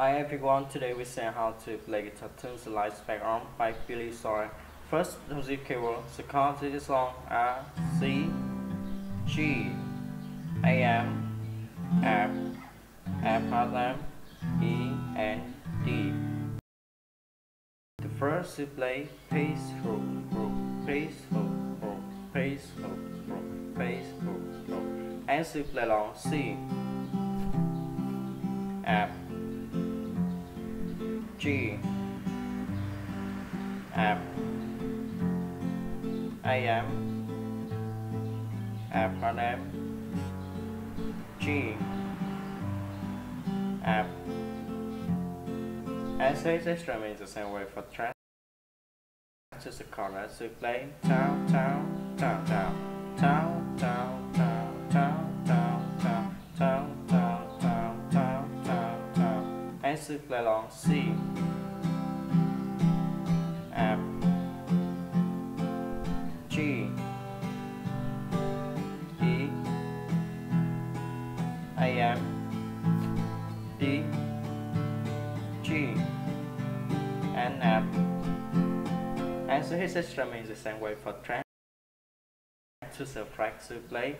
Hi everyone, today we see how to play guitar tunes like Back On by Billy Joel. First, the music keywords. The chords of the song are C, G, AM, F, F#, E, and D. The first we play peaceful, peaceful, peaceful, peaceful, and we play along C, F, G, F, AM, F#, G, F. And say the strumming is the same way for track. To the chorus, we play down, down, down, down, down, down, down, down, down, down, down. We play along C, F, G, E, AM, D, G, and F. And so his instrument is the same way for track. To the fracks we play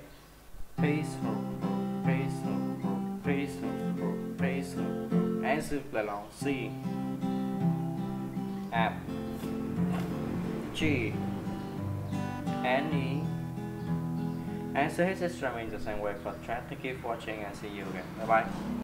peaceful, peaceful, peaceful, peaceful. And we play along C, F, G, and E. And so his instrument is the same way for track. To keep watching and see you again. Bye bye.